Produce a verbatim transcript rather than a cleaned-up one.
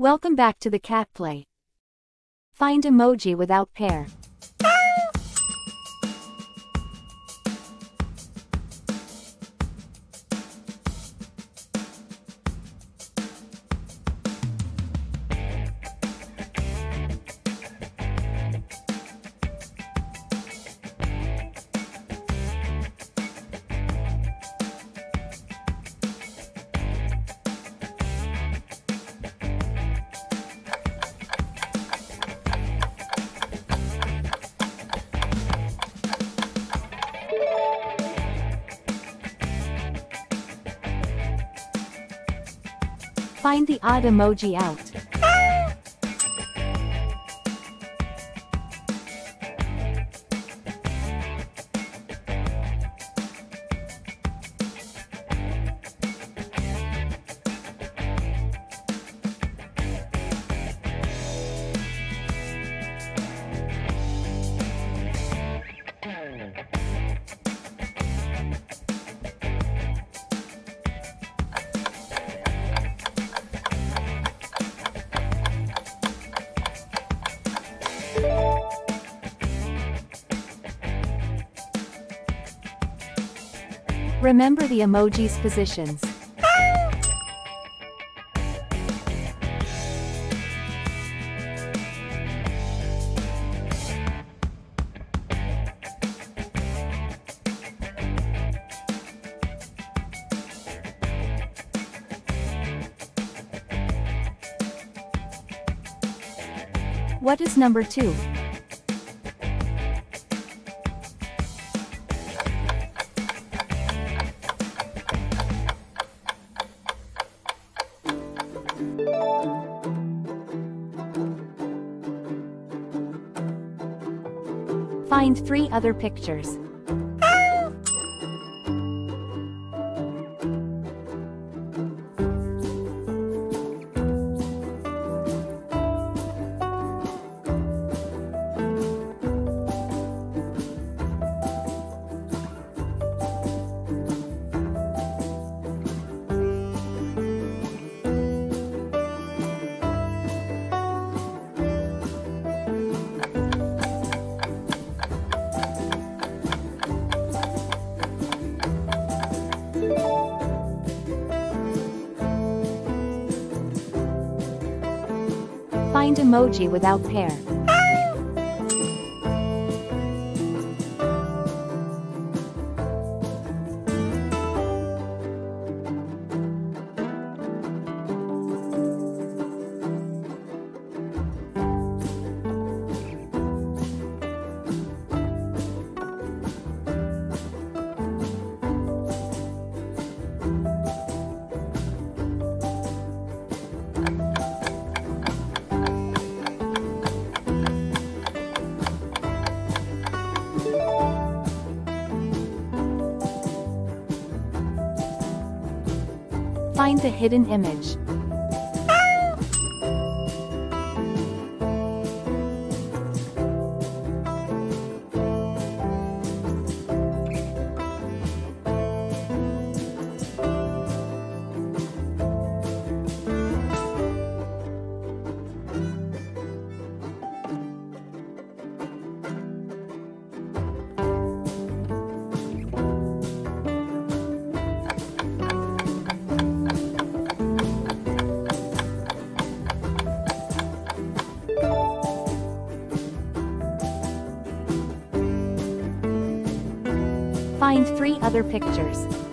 Welcome back to the CatPlay. Find emoji without pair. Find the odd emoji out. Remember the emoji's positions. What is number two? Find three other pictures. Find emoji without pair. Find the hidden image. Find three other pictures.